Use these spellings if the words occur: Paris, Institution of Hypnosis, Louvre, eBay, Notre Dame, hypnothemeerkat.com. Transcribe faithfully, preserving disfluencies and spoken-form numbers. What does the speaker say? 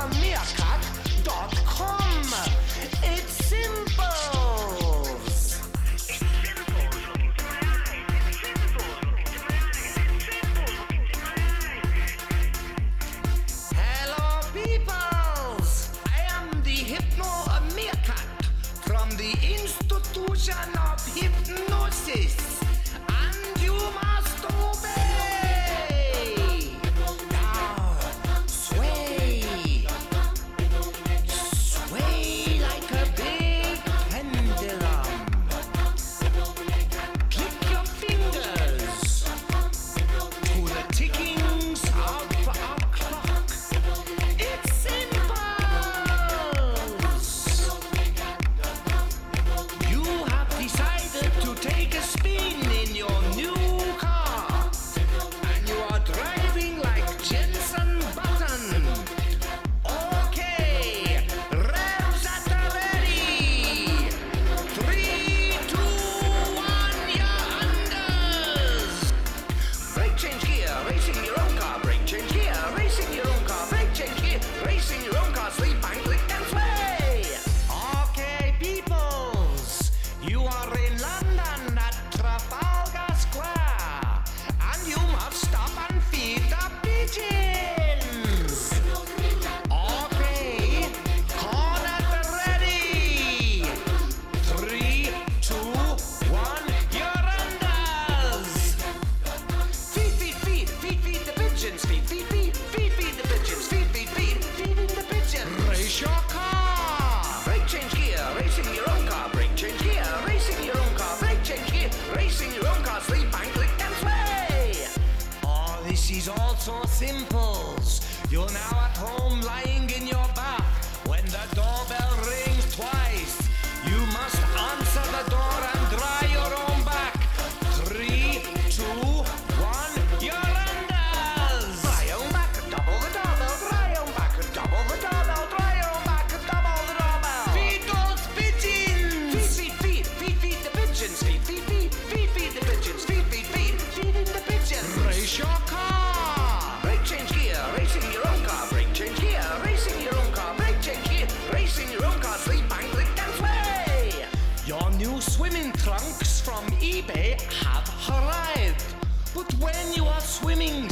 hypno themeer kat dot com. It's simple. Hello, peoples. I am the hypno themeer kat from the Institution of Hypnosis. So simples, you're now at home lying in your bath. When the doorbell rings twice, you must answer the door and dry your own back. Three, two, one, you're unders. Dry your own back, double the doorbell. Dry your own back, double the doorbell. Dry your own back, double the doorbell. Feed those pigeons. Feed, feed, feed, feed, feed the pigeons. Feed, feed, feed, feed, feed the pigeons. Feed, feed, feed, feeding the pigeons. Raise your car. From eBay have arrived, but when you are swimming